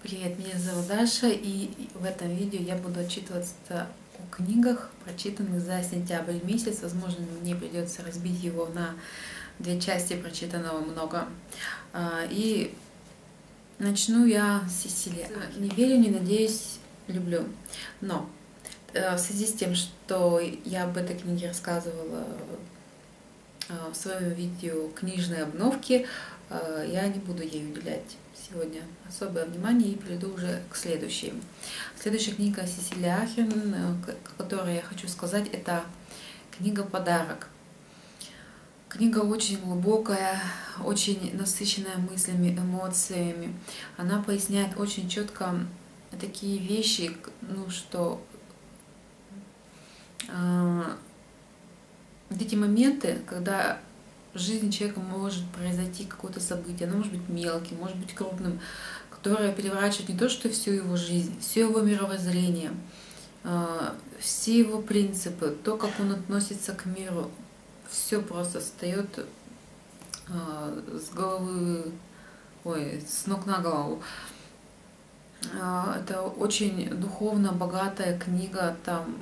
Привет, меня зовут Даша, и в этом видео я буду отчитываться о книгах, прочитанных за сентябрь месяц. Возможно, мне придется разбить его на две части, прочитанного много. И начну я с Сесилии. Не верю, не надеюсь, люблю. Но в связи с тем, что я об этой книге рассказывала в своем видео «Книжные обновки», я не буду ей уделять сегодня особое внимание и перейду уже к следующей. Следующая книга Сесилии Ахерн, о которой я хочу сказать, это книга «Подарок». Книга очень глубокая, очень насыщенная мыслями, эмоциями. Она поясняет очень четко такие вещи, что эти моменты, когда в жизни человека может произойти какое-то событие, оно может быть мелким, может быть крупным, которое переворачивает не то, что всю его жизнь, все его мировоззрение, все его принципы, то, как он относится к миру, все просто встает с ног на голову. Это очень духовно богатая книга, там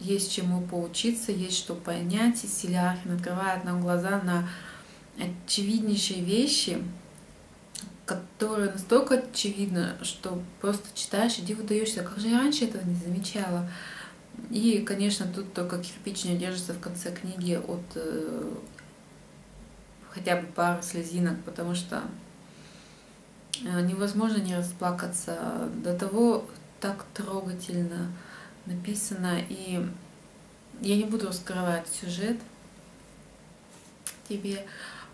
есть чему поучиться, есть что понять. Сесилия Ахерн открывает нам глаза на очевиднейшие вещи, которые настолько очевидны, что просто читаешь и диву даешься. Как же я раньше этого не замечала? И, конечно, тут только кирпич не держится в конце книги от хотя бы пары слезинок, потому что невозможно не расплакаться. До того так трогательно написано, и я не буду раскрывать сюжет тебе,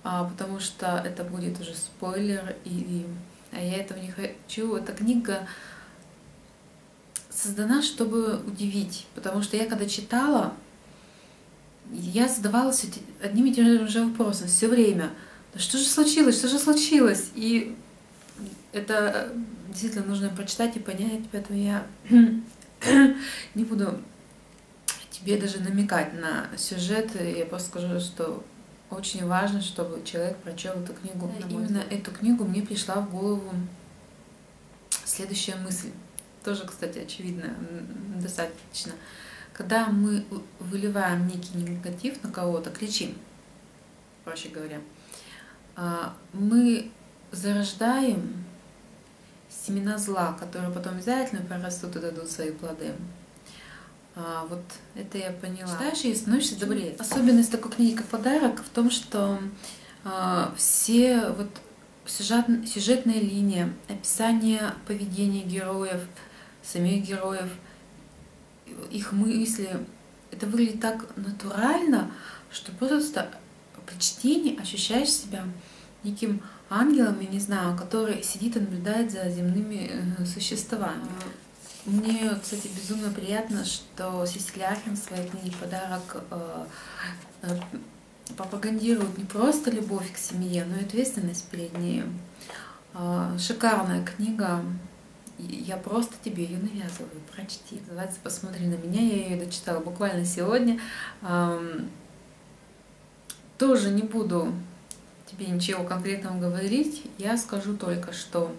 потому что это будет уже спойлер, а я этого не хочу. Эта книга создана, чтобы удивить, потому что я когда читала, я задавалась одним и тем же вопросом все время. Что же случилось? Что же случилось? И это действительно нужно прочитать и понять, поэтому я не буду тебе даже намекать на сюжет, я просто скажу, что очень важно, чтобы человек прочел эту книгу. Именно эту книгу мне пришла в голову следующая мысль, тоже, кстати, очевидная, достаточно. Когда мы выливаем некий негатив на кого-то, кричим, проще говоря, мы зарождаем семена зла, которые потом обязательно прорастут и дадут свои плоды. Вот это я поняла. Читаешь и становишься добрее. Особенность такой книги, как «Подарок», в том, что все сюжетные линии, описание поведения героев, самих героев, их мысли, это выглядит так натурально, что просто при чтении ощущаешь себя неким ангелом, я не знаю, который сидит и наблюдает за земными существами. Мне, кстати, безумно приятно, что Сесилия Ахерн в своей книге «Подарок» пропагандирует не просто любовь к семье, но и ответственность перед ней. Шикарная книга. Я просто тебе ее навязываю. Прочти. Называется «Посмотри на меня». Я ее дочитала буквально сегодня. Тоже не буду тебе ничего конкретного говорить, я скажу только, что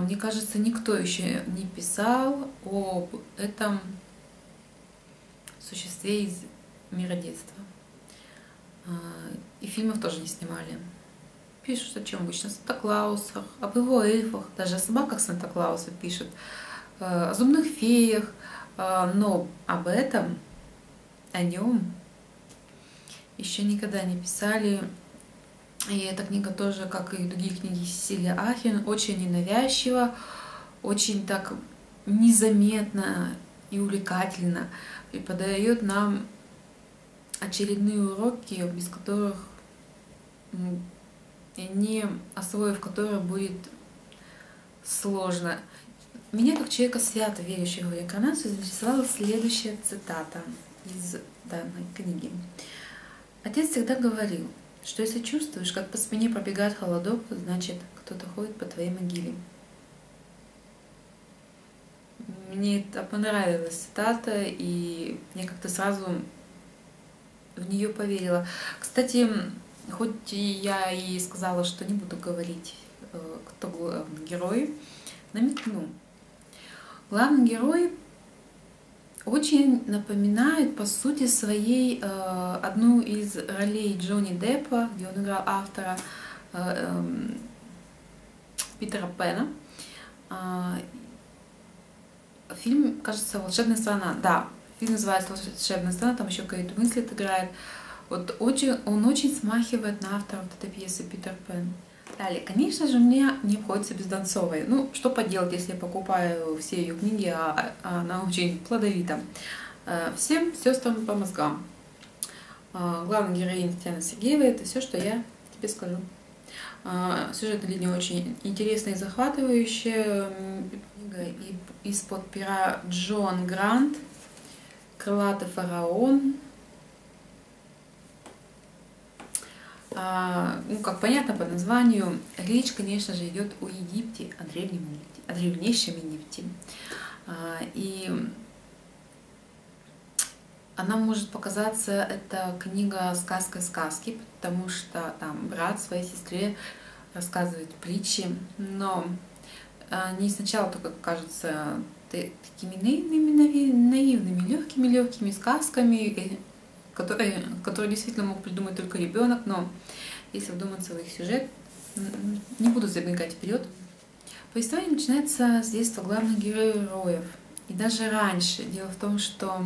мне кажется, никто еще не писал об этом существе из мира детства. И фильмов тоже не снимали. Пишут о чем обычно? О Санта-Клаусах, об его эльфах, даже о собаках Санта-Клауса пишут, о зубных феях, но об этом, о нем еще никогда не писали. И эта книга тоже, как и другие книги Сесилии Ахерн, очень ненавязчива, очень так незаметно и увлекательно преподает нам очередные уроки, без которых, не освоив которые, будет сложно. Меня, как человека, свято верующего в реинкарнацию, заинтересовала следующая цитата из данной книги. Отец всегда говорил, что если чувствуешь, как по спине пробегает холодок, значит, кто-то ходит по твоей могиле. Мне это понравилась цитата, и я как-то сразу в нее поверила. Кстати, хоть я и сказала, что не буду говорить, кто главный герой, намекну. Главный герой очень напоминает по сути своей одну из ролей Джонни Деппа, где он играл автора Питера Пэна. Фильм, кажется, «Волшебная страна». Да, фильм называется «Волшебная страна», там еще Кейт Уинслет играет. Вот он очень смахивает на автора вот этой пьесы Питер Пэн. Далее, конечно же, мне не обходится без Донцовой. Ну, что поделать, если я покупаю все ее книги, а она очень плодовита. Всем сестрам по мозгам. Главная героиня Татьяна Сергеева, это все, что я тебе скажу. Сюжет линия очень интересная и захватывающая. Книга из-под пера Джоан Грант, «Крылатый фараон». Ну, как понятно по названию, речь, конечно же, идет о Египте, о древнейшем Египте. И она может показаться, это книга сказка сказки, потому что там брат своей сестре рассказывает притчи, но они сначала только кажутся такими наивными, легкими сказками, которые действительно мог придумать только ребенок, но если вдуматься в их сюжет, не буду забегать вперед. Повествование начинается с детства главных героев, и даже раньше. Дело в том, что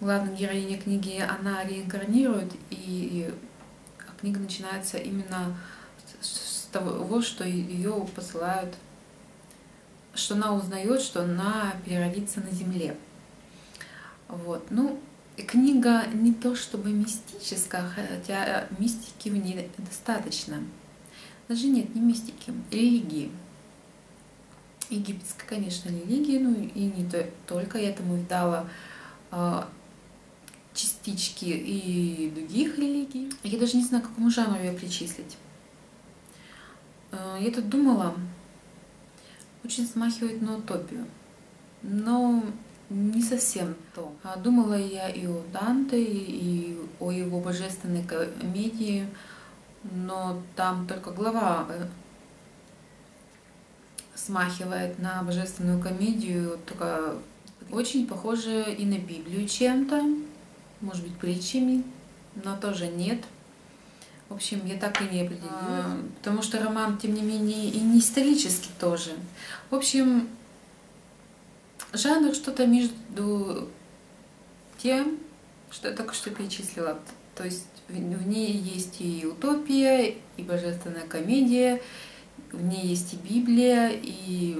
главная героиня книги, она реинкарнирует, и книга начинается именно с того, что ее посылают, что она узнает, что она переродится на земле. Вот, ну, книга не то чтобы мистическая, хотя мистики в ней достаточно. Даже нет, не мистики, религии. Египетской, конечно, религии, ну и не только. Я там увидала частички и других религий. Я даже не знаю, к какому жанру ее причислить. Я тут думала, очень смахивает на утопию. Но не совсем то. Думала я и о Данте, и о его «Божественной комедии», но там только глава смахивает на «Божественную комедию», только очень похоже и на Библию чем-то, может быть, притчами, но тоже нет. В общем, я так и не определила, потому что роман, тем не менее, и не исторический тоже. В общем, жанр что-то между тем, что я только что перечислила. То есть в ней есть и утопия, и божественная комедия, в ней есть и Библия, и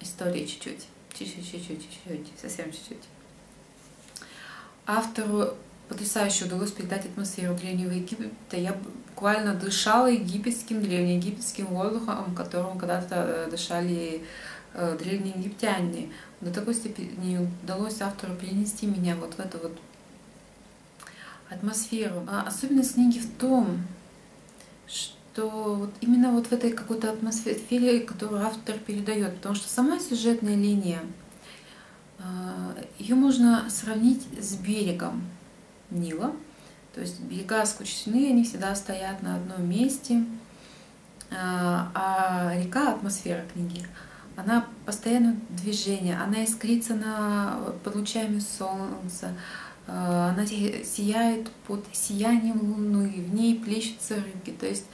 история совсем чуть-чуть. Автору потрясающе удалось передать атмосферу древнего Египта. Я буквально дышала древнеегипетским воздухом, которым когда-то дышали древние египтяне. До такой степени удалось автору перенести меня вот в эту вот атмосферу. А особенность книги в том, что вот именно вот в этой какой-то атмосфере, которую автор передает, потому что сама сюжетная линия, ее можно сравнить с берегом Нила. То есть берега скучны, они всегда стоят на одном месте, а река, атмосфера книги, она постоянно в движении, она искрится под лучами солнца, она сияет под сиянием луны, в ней плещутся рыбки. То есть,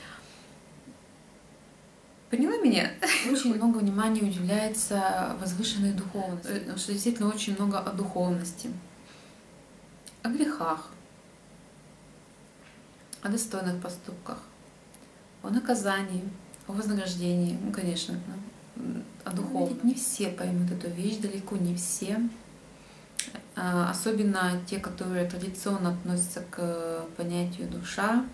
поняла меня? Очень много внимания уделяется возвышенной духовности, потому что действительно очень много о духовности, о грехах, о достойных поступках, о наказании, о вознаграждении, ну, конечно, о духовном. Не все поймут эту вещь, далеко не все. Особенно те, которые традиционно относятся к понятию душа.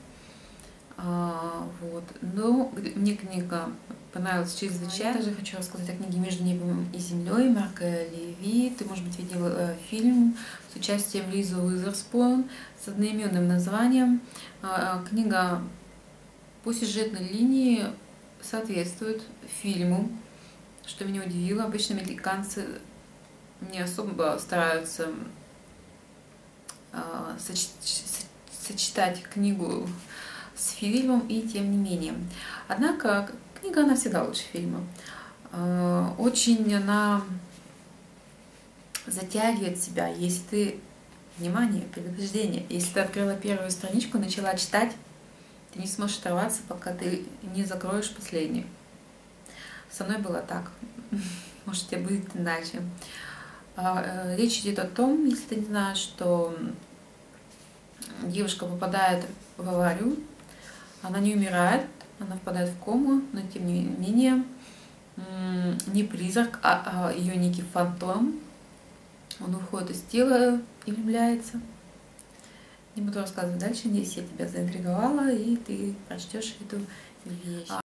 Вот. Но мне книга понравилась чрезвычайно. Я также хочу рассказать о книге «Между небом и землей» Марка Леви. Ты, может быть, видела фильм с участием Лизы Уизерспун с одноименным названием. Книга по сюжетной линии соответствует фильму, что меня удивило. Обычно американцы не особо стараются сочетать книгу с фильмом, и тем не менее. Однако Книга, она всегда лучше фильма. Очень она затягивает себя, если ты, внимание, предупреждение, если ты открыла первую страничку, начала читать, ты не сможешь оторваться, пока ты не закроешь последнюю. Со мной было так, может, тебе будет иначе. Речь идет о том, если ты не знаешь, что девушка попадает в аварию, она не умирает, она впадает в кому, но тем не менее не призрак, а ее некий фантом. Он уходит из тела и влюбляется. Не буду рассказывать дальше, здесь я тебя заинтриговала, и ты прочтешь эту вещь.